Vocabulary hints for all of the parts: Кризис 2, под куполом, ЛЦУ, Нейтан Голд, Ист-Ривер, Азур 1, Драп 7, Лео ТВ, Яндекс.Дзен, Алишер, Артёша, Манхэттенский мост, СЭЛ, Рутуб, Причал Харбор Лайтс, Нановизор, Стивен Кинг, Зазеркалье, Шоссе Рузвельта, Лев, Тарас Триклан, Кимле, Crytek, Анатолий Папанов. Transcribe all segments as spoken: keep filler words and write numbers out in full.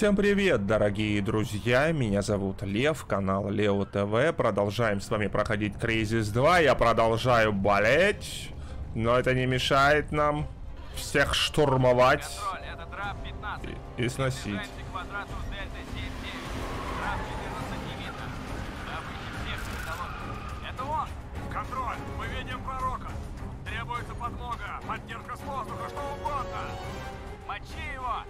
Всем привет, дорогие друзья, меня зовут Лев, канал Лео ТВ, продолжаем с вами проходить Кризис два, я продолжаю болеть, но это не мешает нам всех штурмовать и, и сносить. Контроль, мы видим пророка, требуется подмога, поддержка с воздуха, что угодно, мочи его!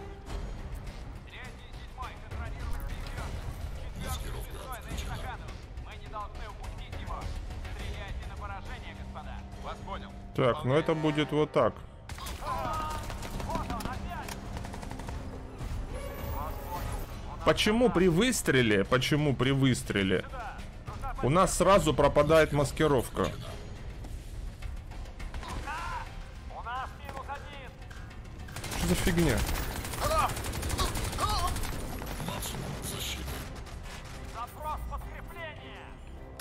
Так, ну это будет вот так. Почему при выстреле, почему при выстреле у нас сразу пропадает маскировка? Что за фигня?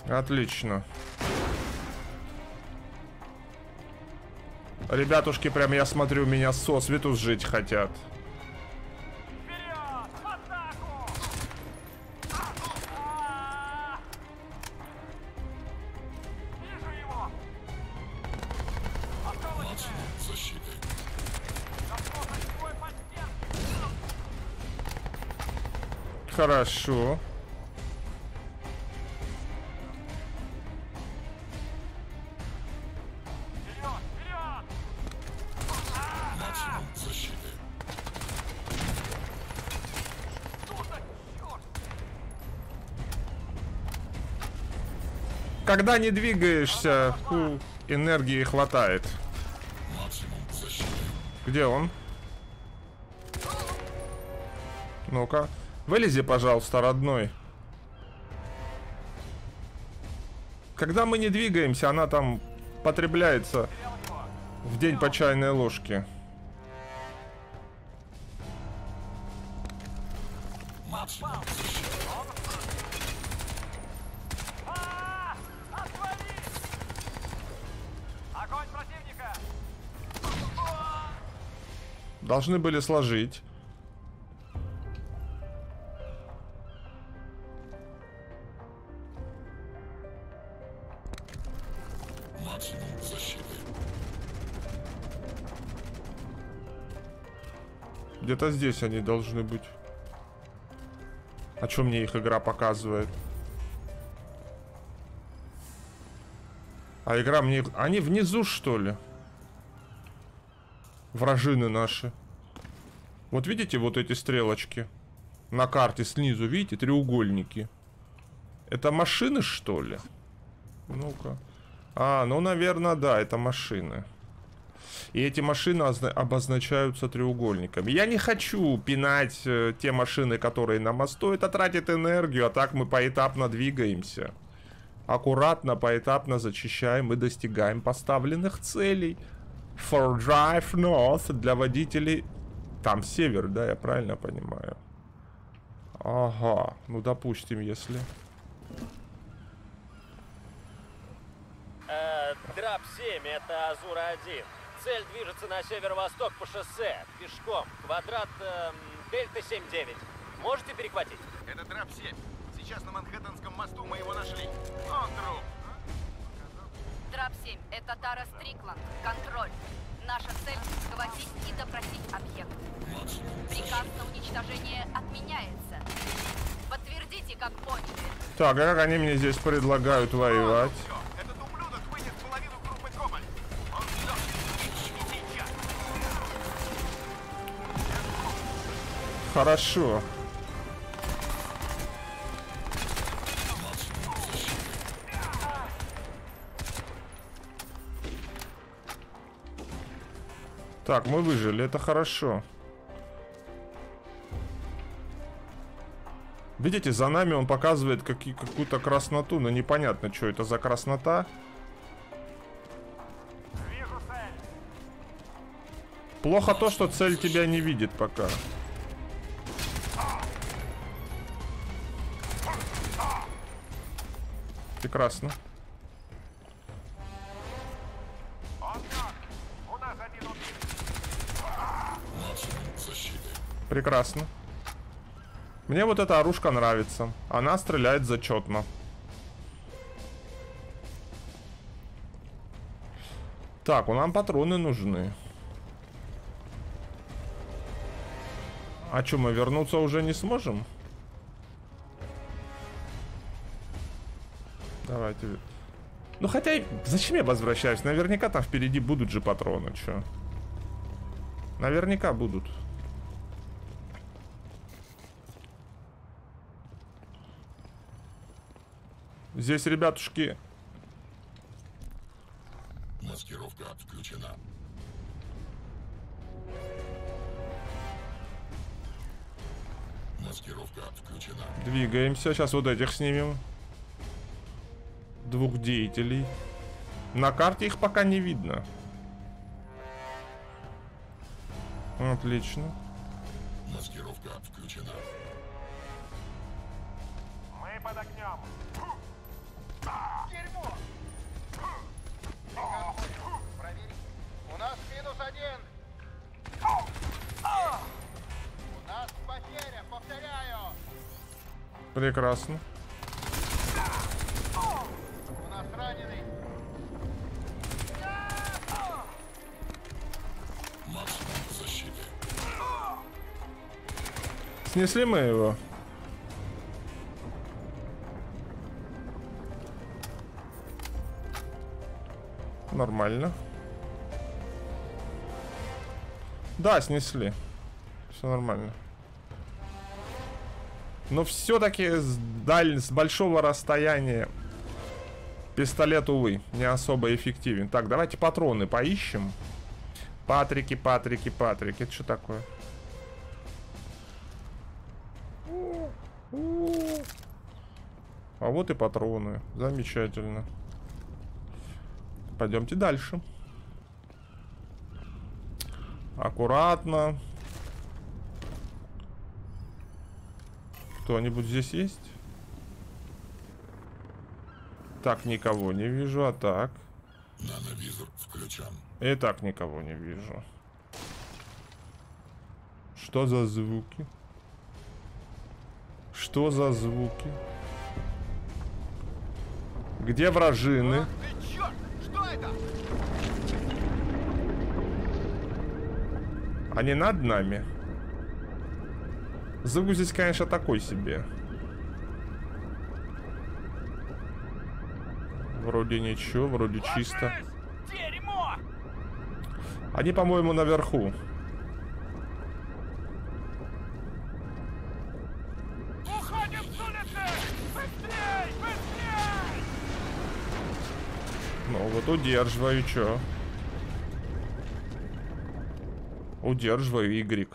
Отлично. Ребятушки, прям я смотрю, меня со свету сжить хотят. Хорошо. Когда не двигаешься, у энергии хватает. Где он? Ну-ка. Вылези, пожалуйста, родной. Когда мы не двигаемся, она там потребляется в день по чайной ложке. Должны были сложить. Максимум защиты. Где-то здесь они должны быть. О чем мне их игра показывает? А игра мне... Они внизу, что ли? Вражины наши. Вот видите, вот эти стрелочки на карте снизу, видите, треугольники. Это машины, что ли? Ну-ка. А, ну, наверное, да, это машины. И эти машины обозначаются треугольниками. Я не хочу пинать те машины, которые на мосту. Это тратит энергию, а так мы поэтапно двигаемся. Аккуратно, поэтапно зачищаем и достигаем поставленных целей. For drive north для водителей. Там север, да, я правильно понимаю? Ага, ну допустим, если... Э, Драп семь, это Азур один. Цель движется на северо-восток по шоссе, пешком, квадрат э, Дельта семь девять. Можете перехватить? Это Драп семь. Сейчас на Манхэттенском мосту мы его нашли. Он труп. Драп семь, это Тарас Триклан. Контроль. Наша цель – схватить и допросить объект. Приказ на уничтожение отменяется. Подтвердите, как поняли. Так, а как они мне здесь предлагают воевать? Этот ублюдок вынес половину группы Кобальт. Он сейчас. Хорошо. Так, мы выжили, это хорошо. Видите, за нами он показывает какую-то красноту, но непонятно, что это за краснота. Плохо то, что цель тебя не видит пока. Прекрасно. Прекрасно. Мне вот эта оружка нравится. Она стреляет зачетно. Так, у нас патроны нужны. А что, мы вернуться уже не сможем? Давайте. Ну хотя, зачем я возвращаюсь? Наверняка там впереди будут же патроны, что? Наверняка будут. Здесь, ребятушки... Маскировка отключена. Маскировка отключена. Двигаемся. Сейчас вот этих снимем. Двух деятелей. На карте их пока не видно. Отлично. Маскировка отключена. Мы под огнем. Дерьмо. Проверь. У нас минус один. У нас потеря, повторяю. Прекрасно. У нас раненый. Максимум защиты. Снесли мы его. Нормально. Да, снесли. Все нормально. Но все-таки с, даль... с большого расстояния пистолет, увы, не особо эффективен. Так, давайте патроны поищем. Патрики, патрики, патрики. Это что такое? А вот и патроны. Замечательно. Пойдемте дальше. Аккуратно. Кто-нибудь здесь есть? Так, никого не вижу, а так. Нановизор включен. И так никого не вижу. Что за звуки? Что за звуки? Где вражины? Они над нами. Звук здесь, конечно, такой себе. Вроде ничего, вроде чисто. Дерьмо! Они, по-моему, наверху. Уходим с улицы! Быстрей! Быстрей! Ну вот удерживаю, чё? Удерживаю Y.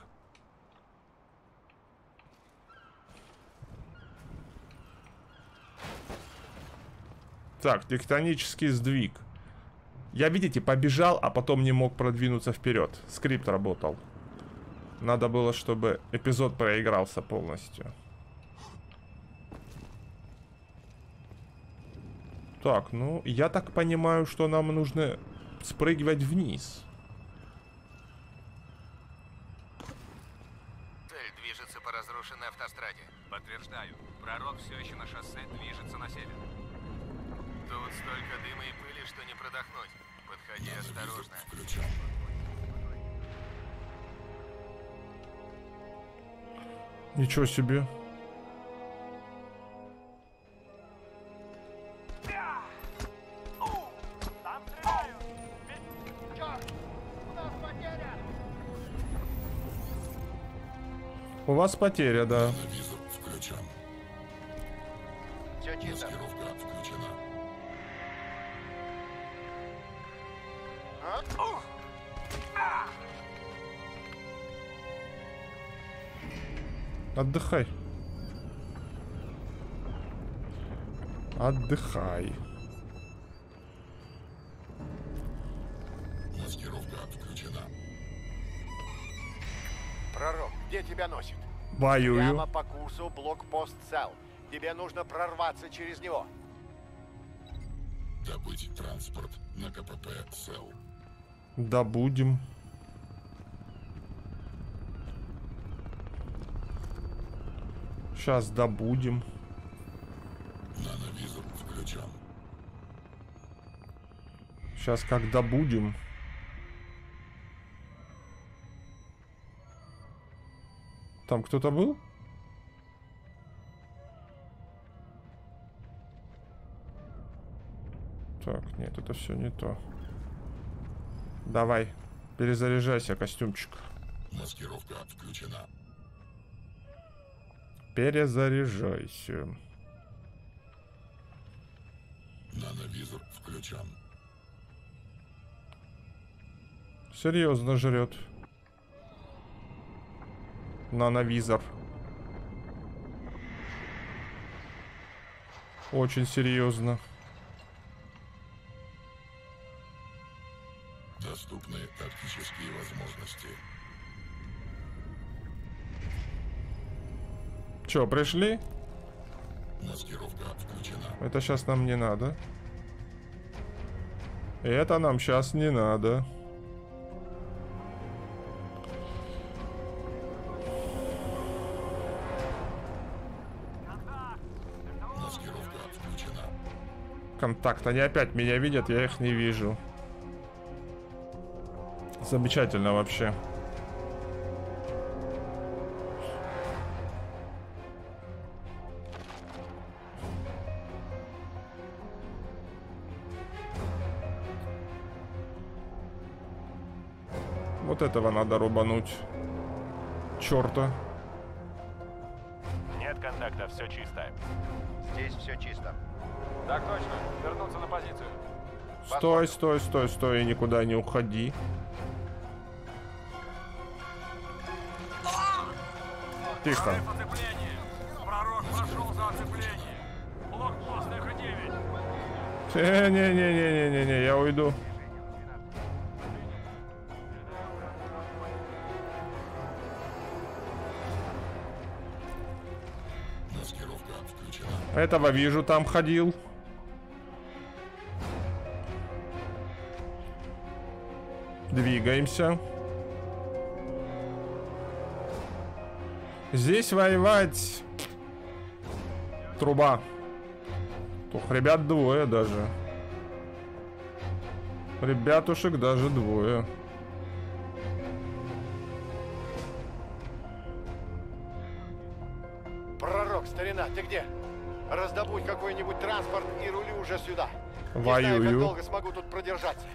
Так, тектонический сдвиг. Я, видите, побежал, а потом не мог продвинуться вперед. Скрипт работал. Надо было, чтобы эпизод проигрался полностью. Так, ну, я так понимаю, что нам нужно спрыгивать вниз. По разрушенной автостраде. Подтверждаю. Пророк все еще на шоссе, движется на север. Тут столько дыма и пыли, что не продохнуть. Подходи осторожно. Ничего себе. У вас потеря, да. Нановизор включен. Все чисто. Маскировка отключена. А? А! Отдыхай. Отдыхай. Маскировка отключена. Пророк, где тебя носит? Боюсь. Прямо по курсу блокпост СЭЛ. Тебе нужно прорваться через него. Добыть транспорт на КПП СЭЛ. Добудем. Сейчас добудем. Нановизор включен. Сейчас как добудем. Там кто-то был? Так, нет, это все не то. Давай, перезаряжайся, костюмчик. Маскировка отключена. Перезаряжайся. Нановизор включен. Серьезно жрет. Нановизор. Очень серьезно. Доступны тактические возможности. Че, пришли? Маскировка отключена. Это сейчас нам не надо. Это нам сейчас не надо. Маскировка отключена. Контакт. Они опять меня видят, я их не вижу. Замечательно вообще. Вот этого надо рубануть. Чёрта. Нет контакта, все чисто. Здесь все чисто. Так точно, вернуться на позицию. Стой, стой, стой, стой, и никуда не уходи. Тихо. Пророк пошел за оцепление. Блокпост Э Х девять. Не-не-не-не-не-не, я уйду. Маскировка отключена. Этого вижу, там ходил. Двигаемся. Здесь воевать труба. Тух, ребят двое даже. Ребятушек даже двое. Пророк, старина, ты где? Раздобудь какой-нибудь транспорт и рули уже сюда. Воюю. Не знаю, как долго смогу тут продержаться.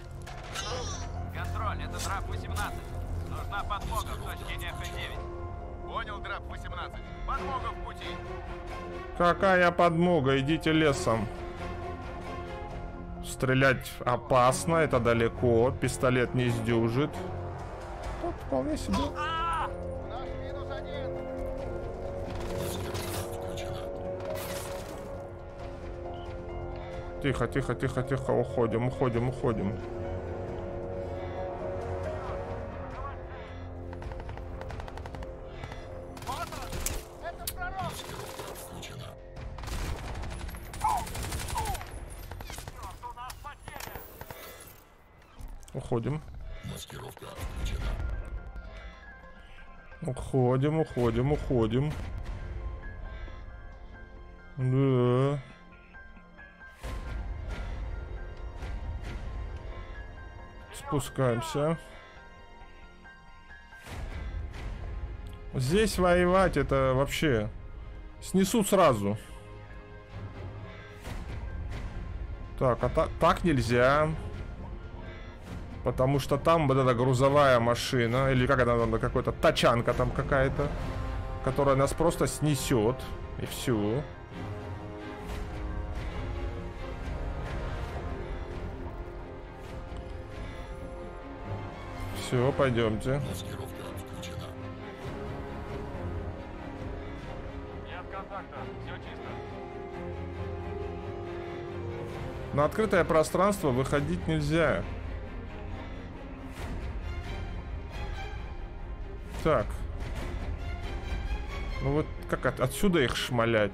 Контроль, это Драп восемнадцать. Нужна подмога в точке Э Х девять. Понял, Драп восемнадцать. Подмога в пути. Какая подмога? Идите лесом. Стрелять опасно, это далеко. Пистолет не сдюжит. Тут вполне себе. Наш минус один. Тихо, тихо, тихо, тихо. Уходим, уходим, уходим. Уходим. Маскировка отключена. Уходим, уходим, уходим. Да. Спускаемся. Здесь воевать это вообще снесут сразу. Так, а та- так нельзя. Потому что там вот эта грузовая машина, или как она там, какая-то тачанка там какая-то, которая нас просто снесет, и все. Все, пойдемте. Маскировка отключена. Нет контакта, все чисто. На открытое пространство выходить нельзя. Так. Ну вот как от, отсюда их шмалять?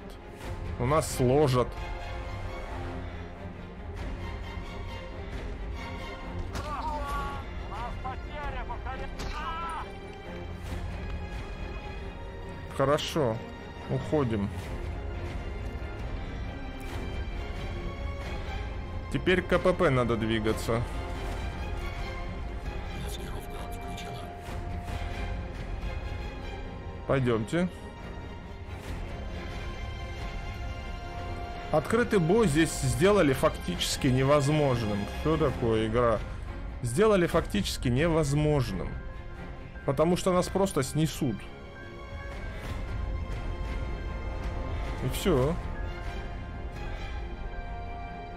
У нас сложат. Хорошо. Уходим. Теперь к КПП надо двигаться. Пойдемте. Открытый бой здесь сделали фактически невозможным. Что такое игра? Сделали фактически невозможным. Потому что нас просто снесут. И все.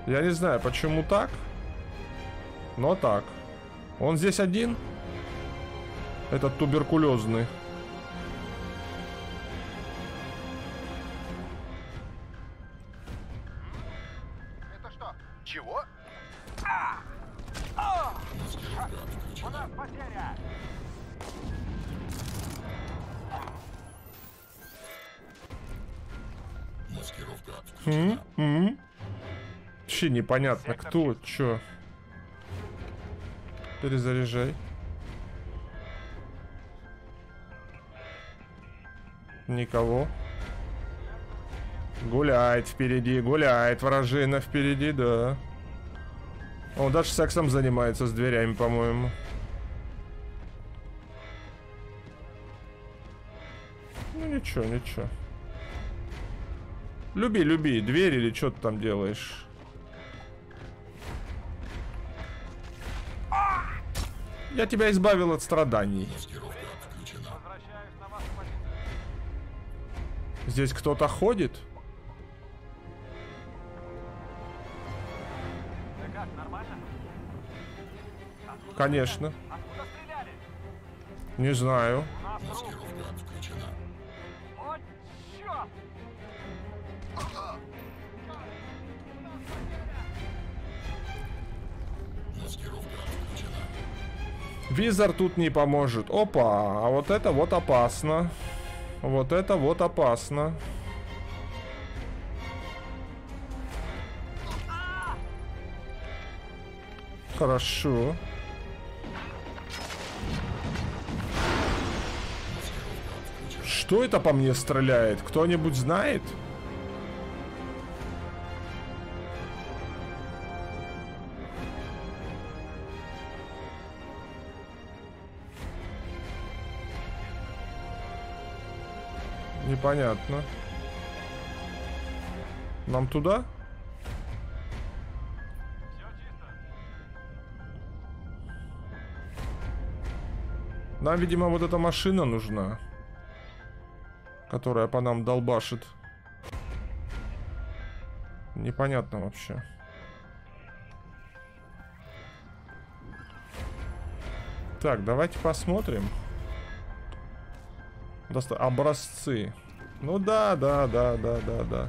Я не знаю, почему так, но так. Он здесь один? Этот туберкулезный. Это что? Чего? А! А! У нас потеря! Маскировка. М -м -м. Вообще непонятно, кто, чё. Перезаряжай. Никого. Гуляет впереди, гуляет вражина впереди, да. Он даже сексом занимается с дверями, по-моему. Ну ничего, ничего. Люби, люби, дверь или что ты там делаешь. Я тебя избавил от страданий. Здесь кто-то ходит? Да как, нормально? Откуда Конечно. Откуда стреляли? Не знаю. О, черт! Визор тут не поможет. Опа, а вот это вот опасно. Вот это вот опасно. Хорошо. Что это по мне стреляет? Кто-нибудь знает? Непонятно. Нам туда? Нам, видимо, вот эта машина нужна, которая по нам долбашит. Непонятно вообще. Так, давайте посмотрим. Доста- образцы. Ну да, да, да, да, да, да.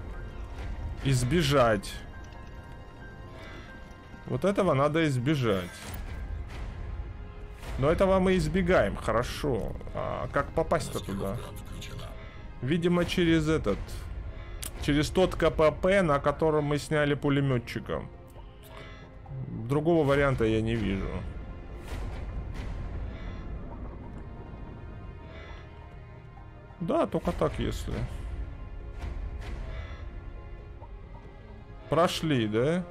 Избежать. Вот этого надо избежать. Но этого мы избегаем, хорошо. А как попасть-то туда? Видимо, через этот. Через тот КПП, на котором мы сняли пулеметчика. Другого варианта я не вижу. Да, только так, если. Прошли, да?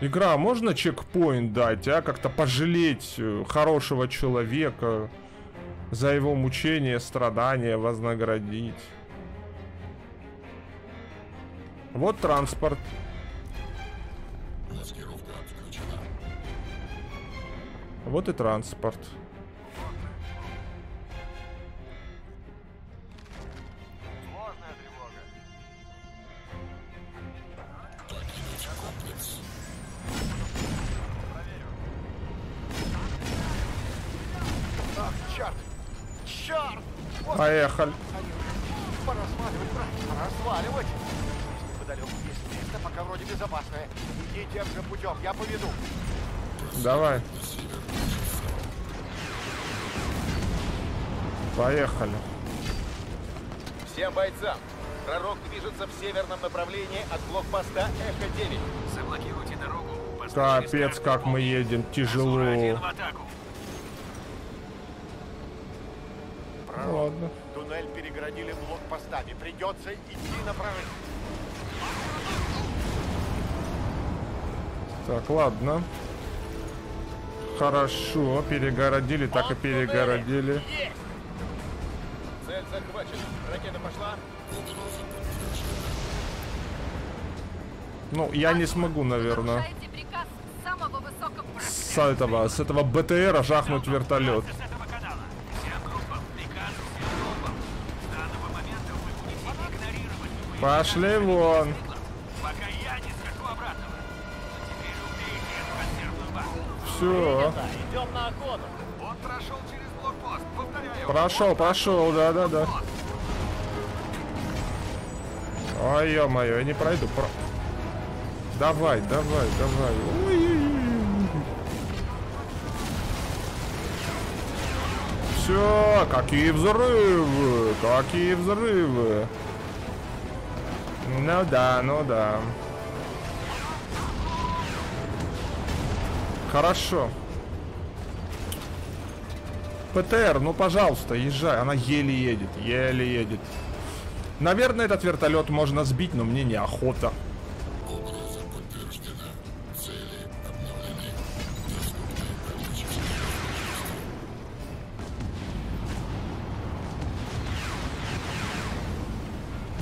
Игра, можно чекпоинт дать, а? Как-то пожалеть хорошего человека, за его мучения, страдания вознаградить. Вот транспорт. Маскировка отключена. Вот и транспорт. Поехали. Пора сваливать, брат. Пора сваливать. Неподалеку есть место, пока вроде безопасное. Иди тем же путем, я поведу. Давай. Поехали. Всем бойцам. Пророк движется в северном направлении от блокпоста Э Х девять. Заблокируйте дорогу. Капец, как мы едем. Тяжело. Ну, ладно. Туннель перегородили блокпостами. Придется идти на прорыв. Так, ладно. Хорошо, перегородили, так и перегородили. Цель захвачена. Ракета пошла. Ну, я не смогу, наверное. С этого, с этого БТРа жахнуть вертолет. Пошли вон. Все. Прошел, прошел, да, да, да. Ой, ё-моё, я не пройду. Про... Давай, давай, давай. Все, какие взрывы, какие взрывы. Ну да, ну да. Хорошо. ПТР, ну пожалуйста, езжай. Она еле едет, еле едет. Наверное, этот вертолет можно сбить, но мне неохота.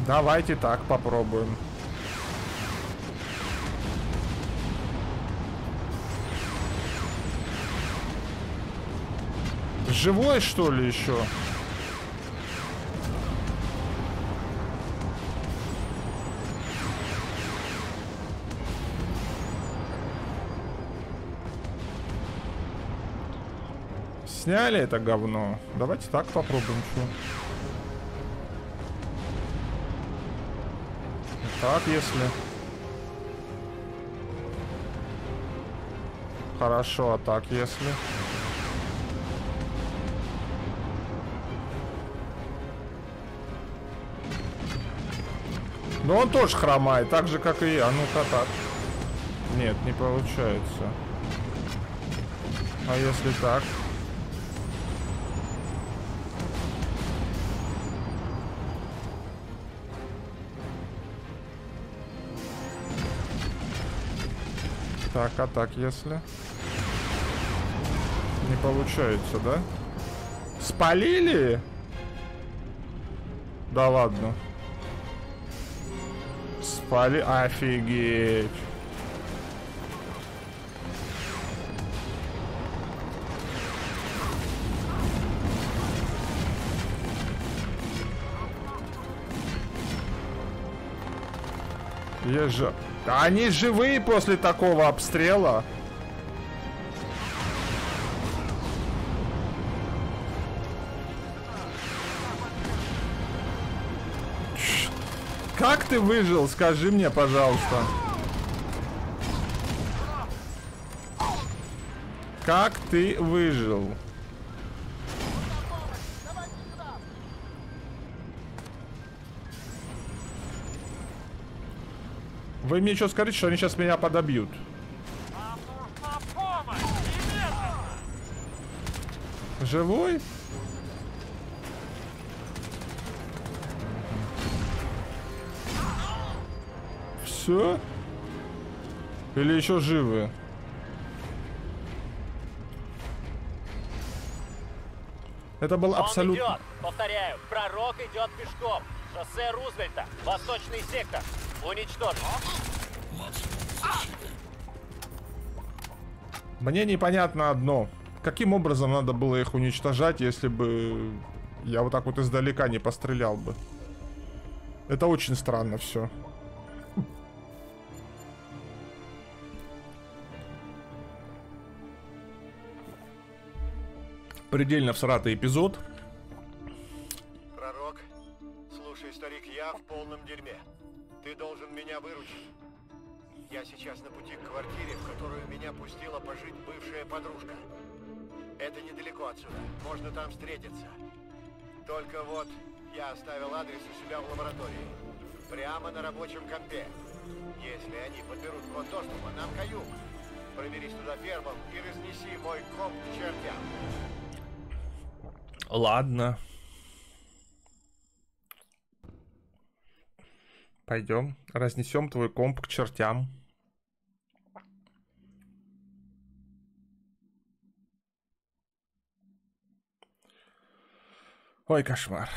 Давайте так попробуем. Живой, что ли, еще? Сняли это говно. Давайте так попробуем. Так, если... Хорошо, а так, если... Но он тоже хромает, так же, как и я. Ну-ка так. Нет, не получается. А если так? Так, а так, если? Не получается, да? Спалили? Да ладно. Спали, офигеть. Ежа. Они живые после такого обстрела. Как ты выжил? Скажи мне, пожалуйста. Как ты выжил? Вы мне что скажите, что они сейчас меня подобьют? Живой? Все? Или еще живы? Это был абсолютно... Повторяю, пророк идет пешком. Шоссе Рузвельта, восточный сектор. Уничтожен. Мне непонятно одно. Каким образом надо было их уничтожать, если бы я вот так вот издалека не пострелял бы? Это очень странно все. Предельно всратый эпизод. Пророк, слушай, старик, я в полном дерьме. Ты должен меня выручить. Я сейчас на пути к квартире, в которую меня пустила пожить бывшая подружка. Это недалеко отсюда. Можно там встретиться. Только вот я оставил адрес у себя в лаборатории. Прямо на рабочем компе. Если они подберут код доступа, нам каюк. Проберись туда первым и разнеси мой комп к чертям. Ладно. Пойдем, разнесем твой комп к чертям. Ой, кошмар.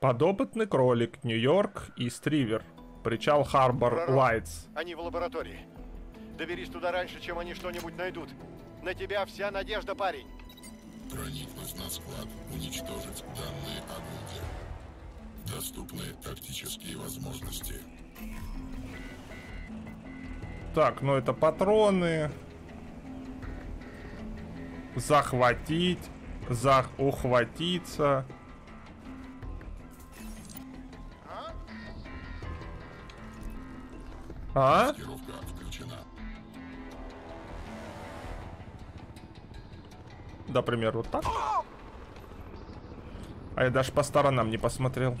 Подопытный кролик, Нью-Йорк, Ист-Ривер, Причал Харбор Лайтс. Они в лаборатории. Доберись туда раньше, чем они что-нибудь найдут. На тебя вся надежда, парень. Проникнуть на склад, уничтожить данные объекта. Доступны тактические возможности. Так, ну это патроны. Захватить, зах... ухватиться. А? Маскировка включена. Например, вот так. А я даже по сторонам не посмотрел.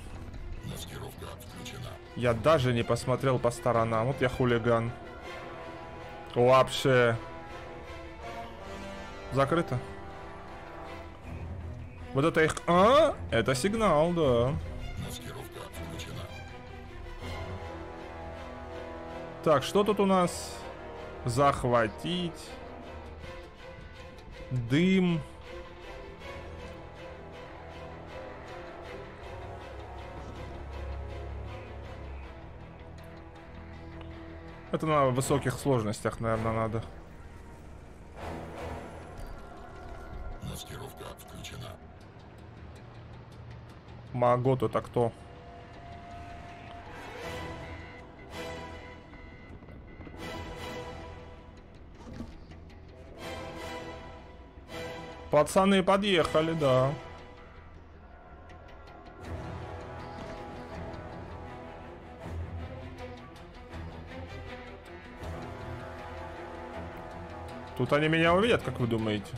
Маскировка включена. Я даже не посмотрел по сторонам. Вот я хулиган. Вообще. Закрыто. Вот это их... А, это сигнал, да. Маскировка включена. Так, что тут у нас? Захватить. Дым. Это на высоких сложностях, наверное, надо. Маскировка включена. Магот, это кто? Пацаны подъехали, да. Тут они меня увидят, как вы думаете?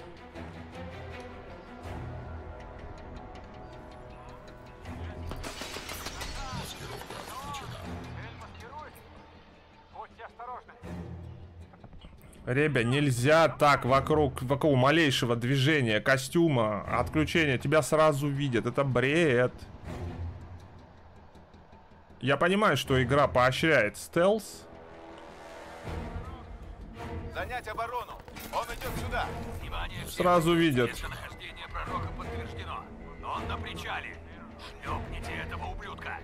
Ребя, нельзя так вокруг, вокруг малейшего движения, костюма, отключения. Тебя сразу видят. Это бред. Я понимаю, что игра поощряет стелс. Занять оборону. Он идет сюда. Внимание, сразу видят. Местонахождение пророка подтверждено. Он на причале. Шлепните этого ублюдка.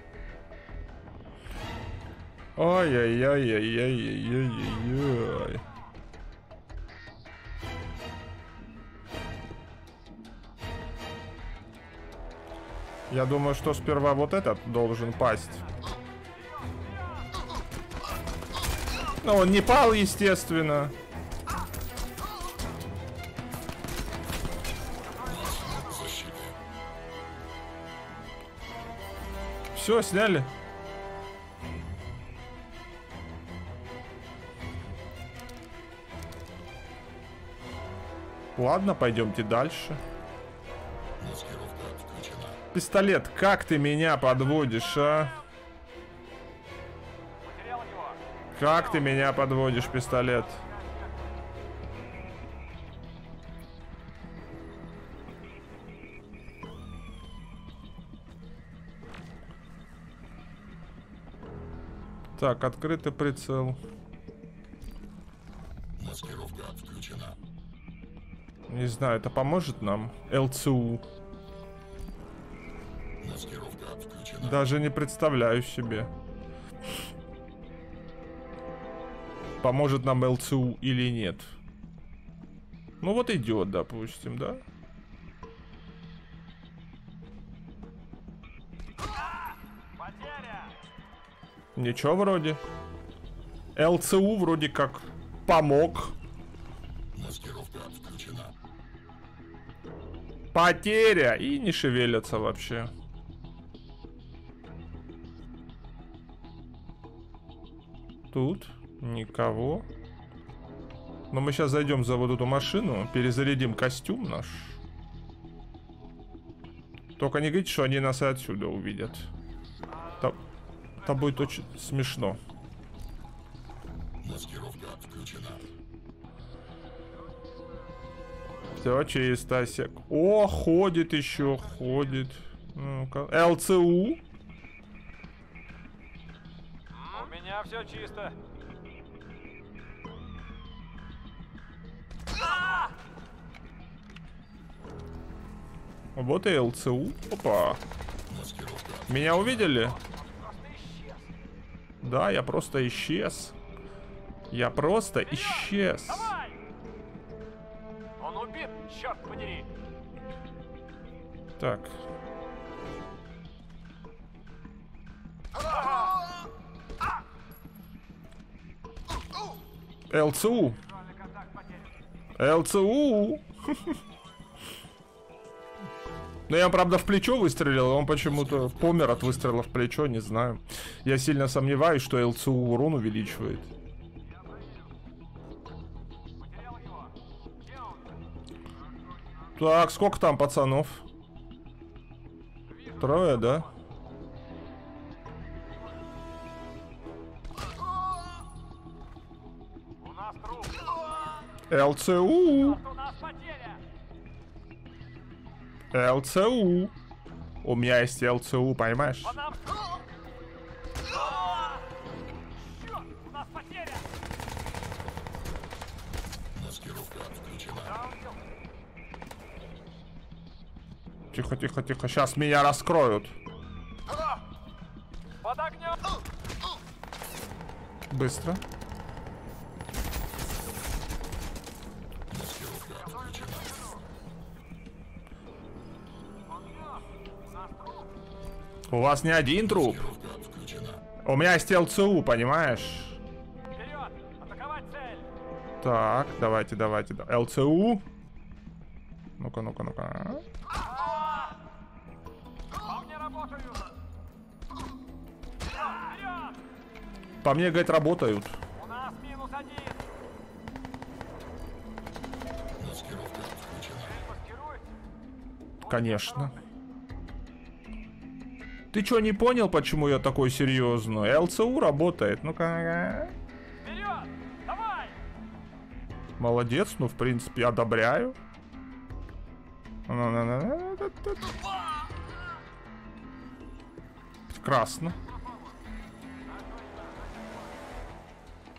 Ой-ой-ой-ой-ой-ой-ой-ой. Я думаю, что сперва вот этот должен пасть. Но он не пал, естественно. Все, сняли. Ладно, пойдемте дальше. Пистолет, как ты меня подводишь, а? Как ты меня подводишь, пистолет? Так, открытый прицел. Маскировка отключена. Не знаю, это поможет нам? эл цэ у. Даже не представляю себе. Поможет нам эл цэ у или нет. Ну вот идет, допустим, да? Ничего вроде. эл цэ у вроде как помог. Маскировка отключена. Потеря! И не шевелятся вообще. Тут никого. Но мы сейчас зайдем за вот эту машину, перезарядим костюм наш. Только не говорите, что они нас и отсюда увидят. Та, та будет очень смешно. Маскировка отключена. Да, через Стасик. О, ходит еще, ходит. Ну-ка. ЛЦУ. У меня все чисто. Вот и ЛЦУ. Опа. Меня увидели? Да, я просто исчез. Я просто Вперед! исчез. Давай! Он убит, черт подери. Так. ЛЦУ. ЛЦУ. Но я, правда, в плечо выстрелил, он почему-то помер от выстрела в плечо, не знаю. Я сильно сомневаюсь, что ЛЦУ урон увеличивает. Так, сколько там пацанов? Трое, да? ЛЦУ. ЛЦУ. У меня есть ЛЦУ, поймаешь? Тихо, тихо, тихо. Сейчас меня раскроют. Быстро. У вас не один труп. У меня есть ЛЦУ, понимаешь? Вперед! Атаковать цель! Так, давайте, давайте. ЛЦУ. Ну-ка, ну-ка, ну-ка. По мне, говорит, работают. У нас минус один. Конечно. Ты чё, не понял, почему я такой серьезный? ЛЦУ работает. Ну-ка. Молодец, ну, в принципе, одобряю. Прекрасно.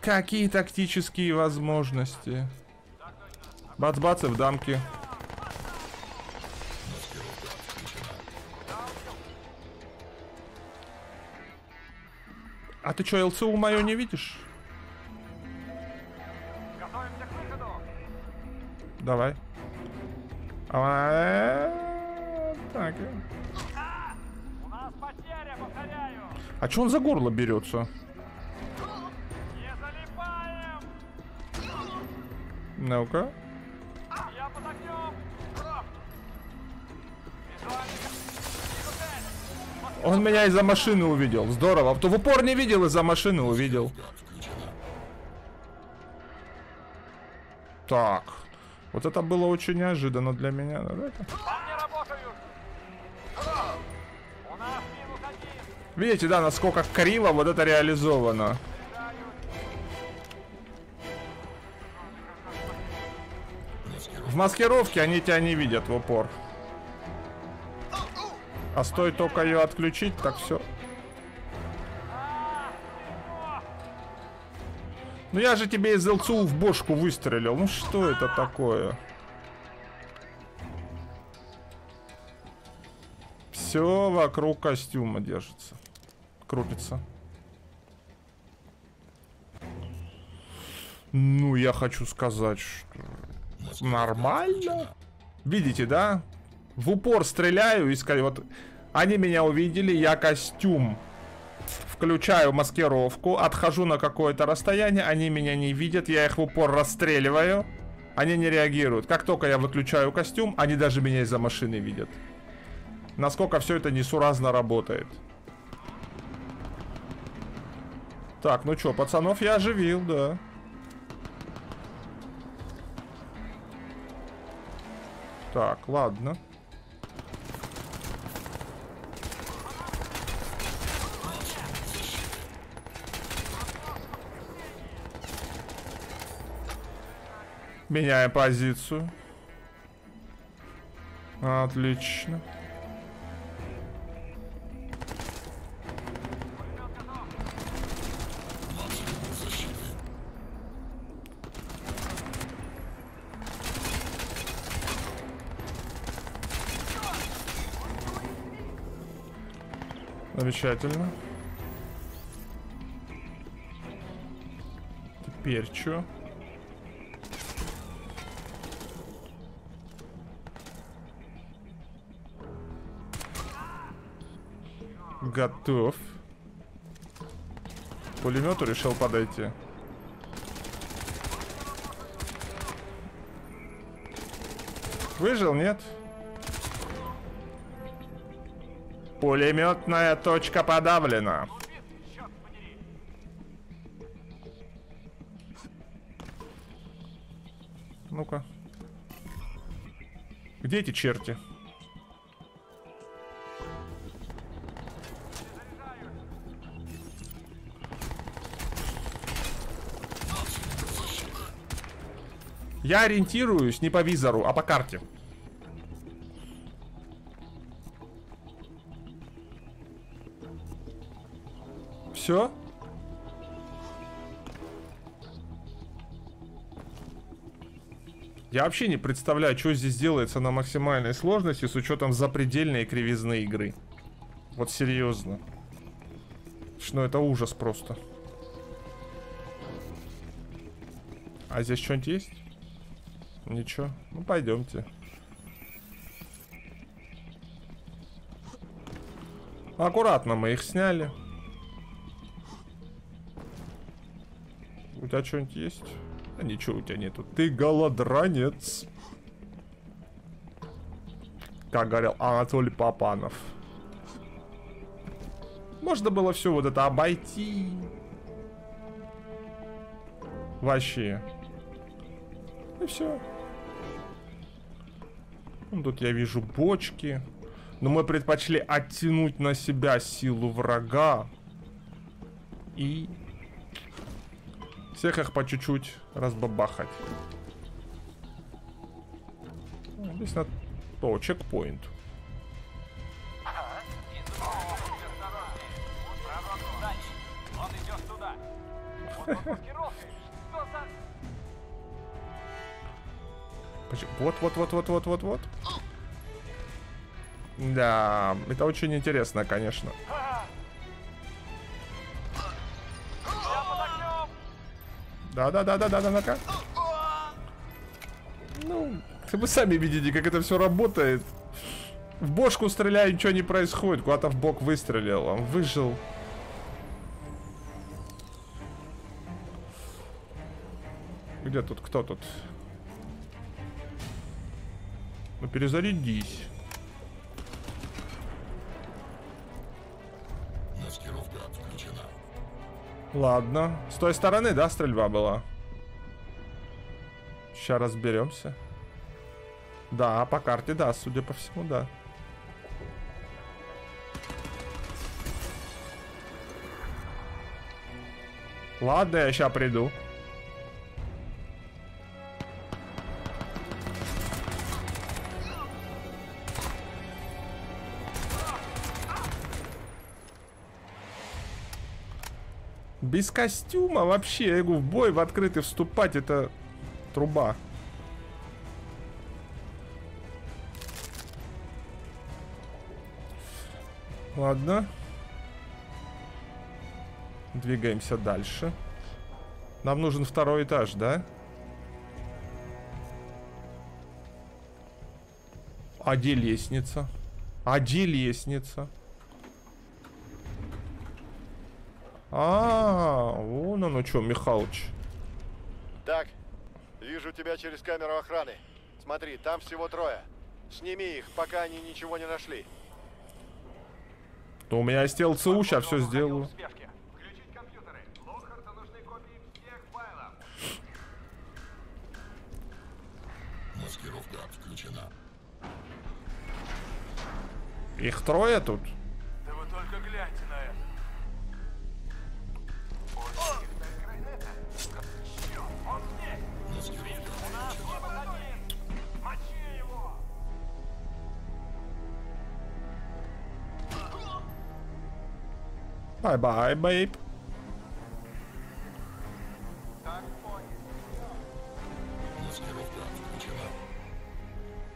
Какие тактические возможности? Бац-бацы в дамки. А ты что, ЛЦУ мою не видишь? Готовимся к выходу. Давай. А-а-а-а-а-а. Так. У нас потеря, повторяю. А что он за горло берется? Не залипаем. Ну-ка. Я под огнем. Он меня из-за машины увидел. Здорово. Кто в упор не видел, из-за машины увидел. Так. Вот это было очень неожиданно для меня. Видите, да, насколько криво вот это реализовано. В маскировке они тебя не видят в упор. А стоит только ее отключить, так все. Ну я же тебе из ЛЦУ в бошку выстрелил. Ну что это такое? Все вокруг костюма держится. Крутится. Ну я хочу сказать, что нормально. Видите, да? В упор стреляю и скажу, вот они меня увидели, я костюм включаю маскировку, отхожу на какое-то расстояние, они меня не видят, я их в упор расстреливаю, они не реагируют. Как только я выключаю костюм, они даже меня из-за машины видят. Насколько все это несуразно работает. Так, ну что, пацанов я оживил, да. Так, ладно. Меняем позицию. Отлично. Замечательно. Теперь что? Готов. К пулемету решил подойти. Выжил, нет? Пулеметная точка подавлена. Ну-ка. Где эти черти? Я ориентируюсь не по визору, а по карте. Все? Я вообще не представляю, что здесь делается на максимальной сложности с учетом запредельной кривизны игры. Вот серьезно. Ну это ужас просто. А здесь что-нибудь есть? Ничего. Ну, пойдемте. Аккуратно мы их сняли. У тебя что-нибудь есть? Да ничего у тебя нету. Ты голодранец. Как говорил Анатолий Папанов. Можно было все вот это обойти. Вообще. И все. Тут я вижу бочки. Но мы предпочли оттянуть на себя силу врага. И всех их по чуть-чуть разбабахать. Здесь на... О, чекпоинт. Вот-вот-вот-вот-вот-вот-вот. Да, это очень интересно, конечно. Да-да-да-да-да-да-да-ка. Ну, вы сами видите, как это все работает. В бошку стреляю, ничего не происходит. Куда-то в бок выстрелил, он выжил. Где тут? Кто тут? Ну, перезарядись. Маскировка отключена. Ладно. С той стороны, да, стрельба была? Сейчас разберемся. Да, по карте, да, судя по всему, да. Ладно, я сейчас приду. Без костюма вообще, я говорю, в бой в открытый вступать, это труба. Ладно. Двигаемся дальше. Нам нужен второй этаж, да? А где лестница? А где лестница? А, -а, -а вон оно что, Михалыч. Так, вижу тебя через камеру охраны. Смотри, там всего трое. Сними их, пока они ничего не нашли. То у меня есть ЛЦУ, сейчас все сделаю. Включить компьютеры. Лохарту нужны копии всех файлов. Маскировка включена. Их трое тут? Да вы только гляньте на это. Bye-bye, babe.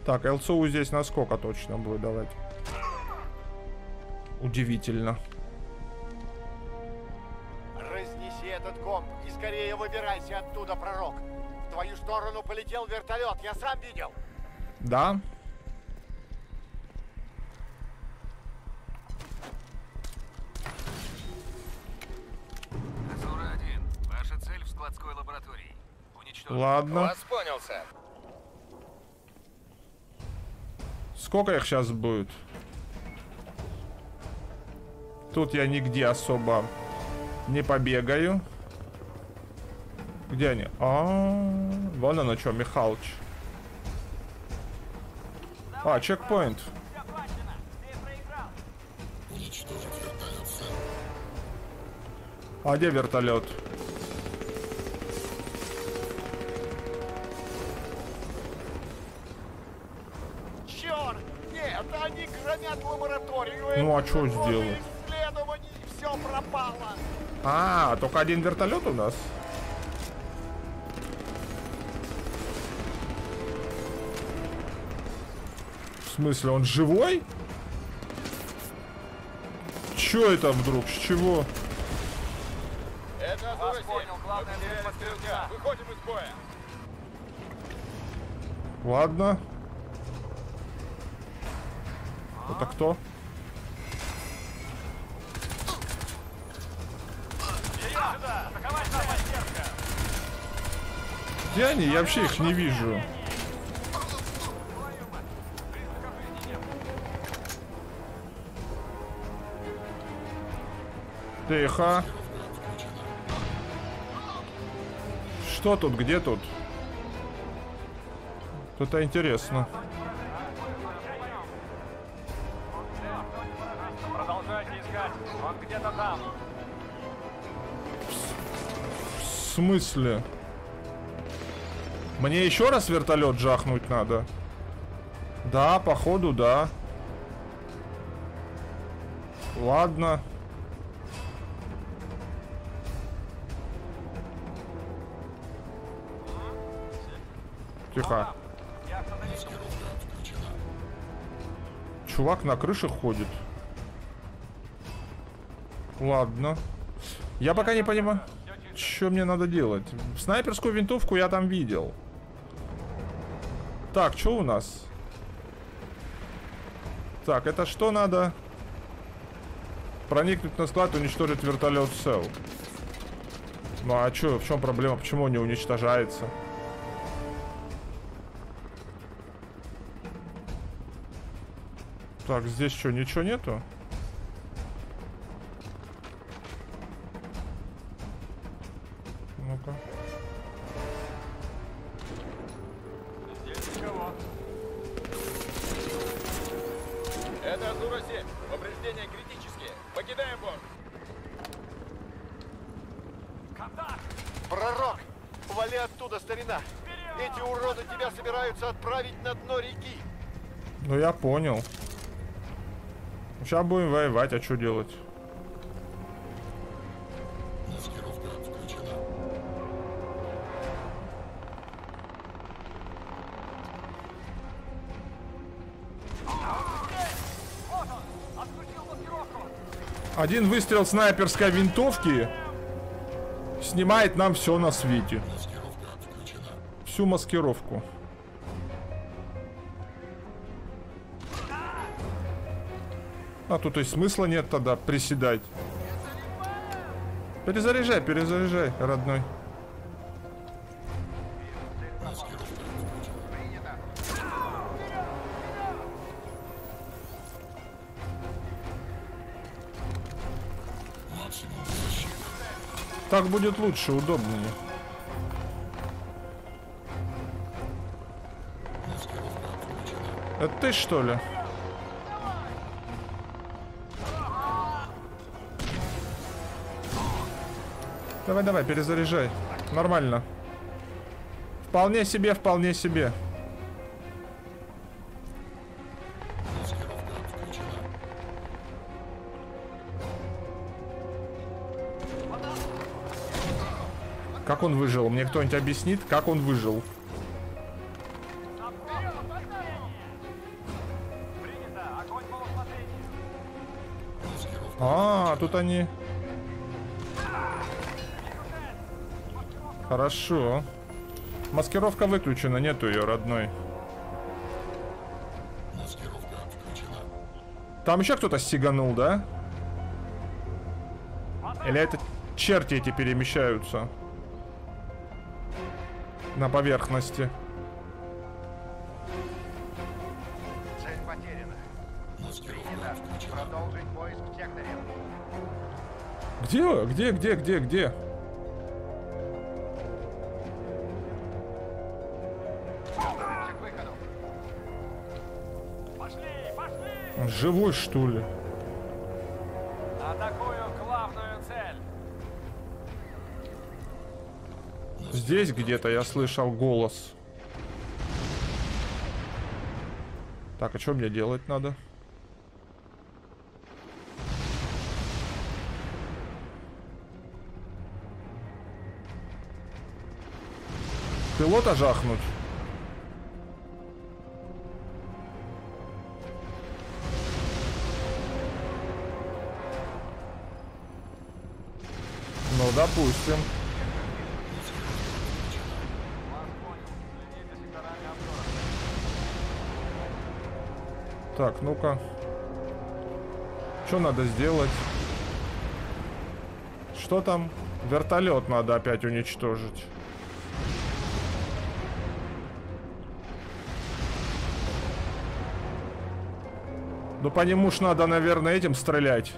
Так, ЛЦУ здесь на сколько точно будет давать? Удивительно. Разнеси этот комп и скорее выбирайся оттуда, пророк. В твою сторону полетел вертолет, я сам видел. Да. Азур один. Ваша цель в складской лаборатории. Уничтожить. Ладно. Вас понял, сэр. Сколько их сейчас будет? Тут я нигде особо не побегаю. Где они? А-а-а. Вон оно что, Михалыч. А, чекпоинт. А где вертолет? Черт, нет, они громят лабораторию. Ну а что сделать? Все пропало. А, только один вертолет у нас. В смысле, он живой? Чё это вдруг? С чего? Это Азур понял, главное, выходим из боя. Ладно. А? Это кто? А! Где они? Я вообще их не вижу. Тихо. Что тут? Где тут? Тут-то интересно. Продолжайте искать. Он где-то там. В смысле? Мне еще раз вертолет жахнуть надо? Да, походу, да. Ладно. Тихо. Чувак на крыше ходит. Ладно. Я пока не понимаю, что мне надо делать. Снайперскую винтовку я там видел. Так, что у нас? Так, это что надо? Проникнуть на склад, уничтожить вертолет СЭЛ. Ну а что, в чем проблема? Почему он не уничтожается? Так, здесь что, ничего нету? Ну-ка. Здесь никого. Это Азур семь. Повреждения критические. Покидаем борт. Контакт! Пророк! Вали оттуда, старина! Вперед! Эти уроды тебя собираются отправить на дно реки. Ну я понял. Сейчас будем воевать, а что делать? Маскировка включена. Один выстрел снайперской винтовки снимает нам все на свете. Всю маскировку. А тут и смысла нет тогда приседать. Перезаряжай, перезаряжай, родной. Так будет лучше, удобнее. Это ты, что ли? Давай, давай, перезаряжай. Нормально. Вполне себе, вполне себе. Как он выжил? Мне кто-нибудь объяснит, как он выжил? А, тут они... Хорошо. Маскировка выключена, нету ее, родной. Маскировка включена. Там еще кто-то стеганул, да? Или это черти эти перемещаются? На поверхности. Цель потеряна. Маскировка включена. Продолжить поиск в секторе. Где? Где? Где? Где? Где? Он живой, что ли? Атакую главную цель. Здесь где-то я слышал голос. Так, а что мне делать надо? Пилота жахнуть? Допустим. Так, ну-ка. Что надо сделать? Что там? Вертолет надо опять уничтожить. Ну по нему ж надо, наверное, этим стрелять.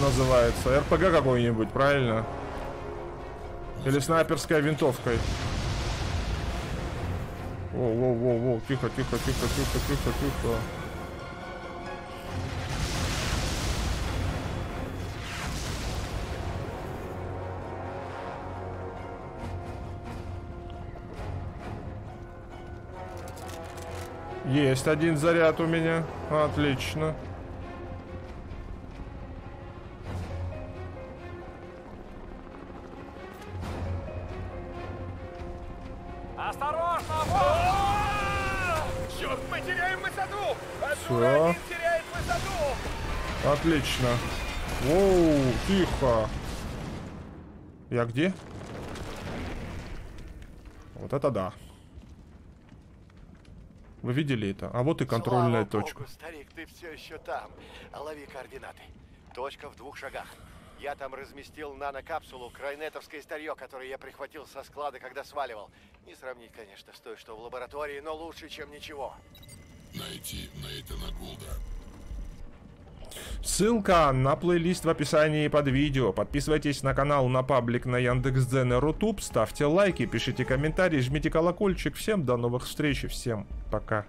Называется РПГ какой-нибудь, правильно? Или снайперской винтовкой? Воу, воу, воу, воу, тихо, тихо, тихо, тихо, тихо, тихо. Есть один заряд у меня, отлично. Отлично. Воу, тихо. Я где? Вот это да. Вы видели это? А вот и контрольная точка. Старик, ты все еще там. Лови координаты. Точка в двух шагах. Я там разместил нанокапсулу, крайнетовское старье, которое я прихватил со склада, когда сваливал. Не сравнить, конечно, с той, что в лаборатории, но лучше, чем ничего. Найти Нейтана Голда. Ссылка на плейлист в описании под видео. Подписывайтесь на канал, на паблик, на Яндекс.Дзен и Рутуб. Ставьте лайки, пишите комментарии, жмите колокольчик. Всем до новых встреч и всем пока.